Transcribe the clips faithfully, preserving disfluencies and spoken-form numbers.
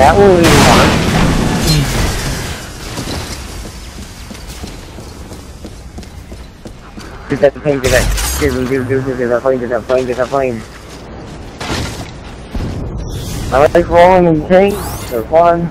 that will work. Do that point, do that. Do do do do that point, do that point, do that point. I like rolling in tanks, they're fun.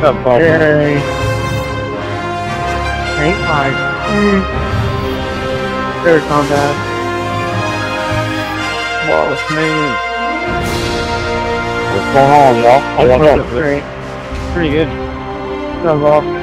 Got a bubble. Yay. Ain't mine. Mm. Air combat. What was me? What's going on, y'all? I want to. Pretty good. Got lost.